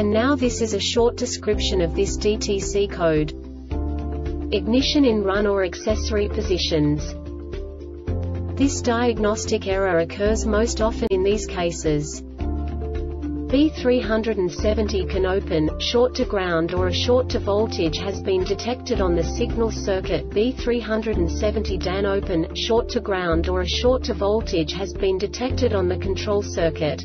And now this is a short description of this DTC code. Ignition in run or accessory positions. This diagnostic error occurs most often in these cases. B370 can open, short to ground or a short to voltage has been detected on the signal circuit. B370 can open, short to ground or a short to voltage has been detected on the control circuit.